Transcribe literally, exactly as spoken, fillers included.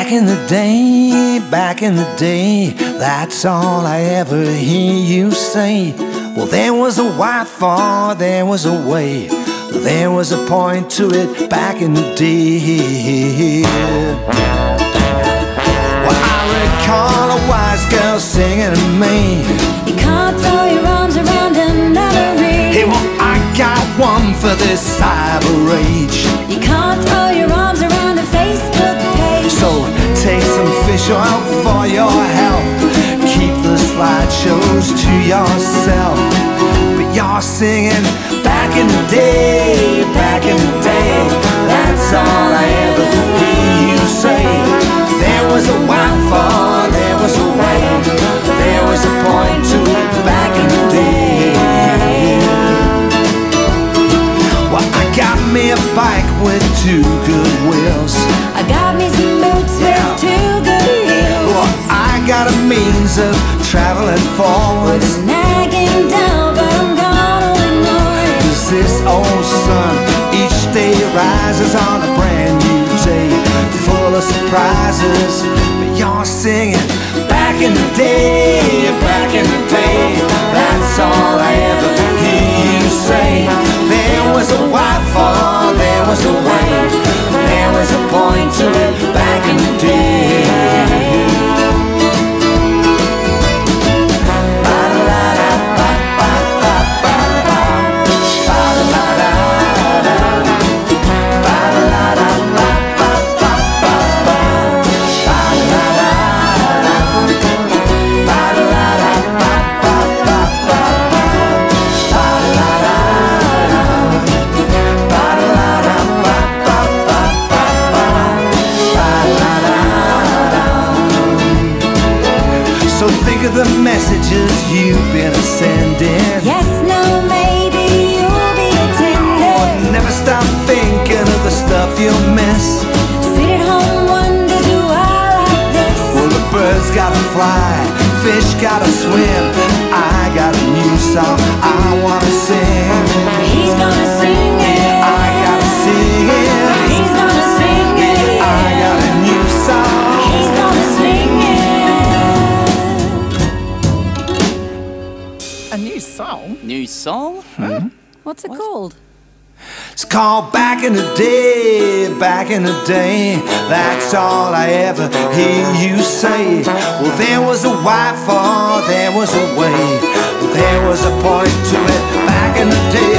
Back in the day, back in the day, that's all I ever hear you say. Well, there was a why for, there was a way, there was a point to it back in the day. Well, I recall a wise girl singing to me, you can't throw your arms around another reach. Hey, well, I got one for this cyber rage. You can't throw your arms around a Facebook page. So take some fish oil for your health, keep the slideshows to yourself. But you're singing back in the day, back in the day, that's all I ever hear you say. There was a why for, there was a way, there was a point to it back in the day. Well, I got me a bike with two good wheels, I got me some boots yeah. with two good wheels. Well, I got a means of traveling forwards, nagging down from God only knows. This old sun each day rises on a brand new day, full of surprises. But you're singing back in the day, back in the day, that's all I ever hear you say. There was a why for, there was a way, there was a point to it back in the day. Think of the messages you've been sending. Yes, no, maybe you'll be attending. Oh, never stop thinking of the stuff you'll miss. Sit at home, wonder, do I like this? Well, the birds gotta fly, fish gotta swim. I got a new song I wanna sing. He's gonna sing it. I gotta sing it. He's gonna sing it. I got a new song. He's gonna sing it. A new song? New song? Mm-hmm. What's it what? called? It's called Back in the Day, back in the day, that's all I ever hear you say. Well, there was a why for, there was a way, there was a point to it back in the day.